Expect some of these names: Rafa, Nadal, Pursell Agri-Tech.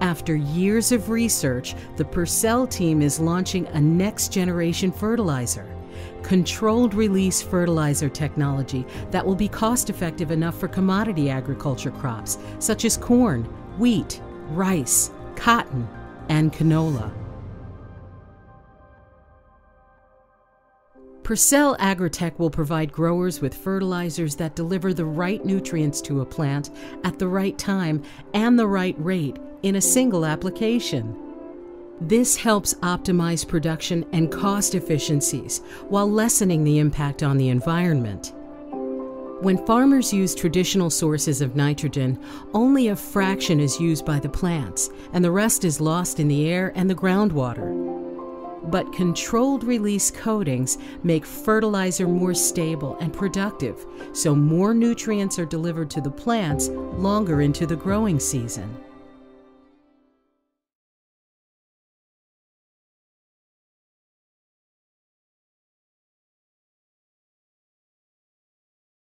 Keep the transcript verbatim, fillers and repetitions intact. After years of research, the Pursell team is launching a next-generation fertilizer, controlled-release fertilizer technology that will be cost-effective enough for commodity agriculture crops such as corn, wheat, rice, cotton, and canola. Pursell Agri-Tech will provide growers with fertilizers that deliver the right nutrients to a plant at the right time and the right rate in a single application. This helps optimize production and cost efficiencies while lessening the impact on the environment. When farmers use traditional sources of nitrogen, only a fraction is used by the plants, and the rest is lost in the air and the groundwater. But controlled-release coatings make fertilizer more stable and productive, so more nutrients are delivered to the plants longer into the growing season.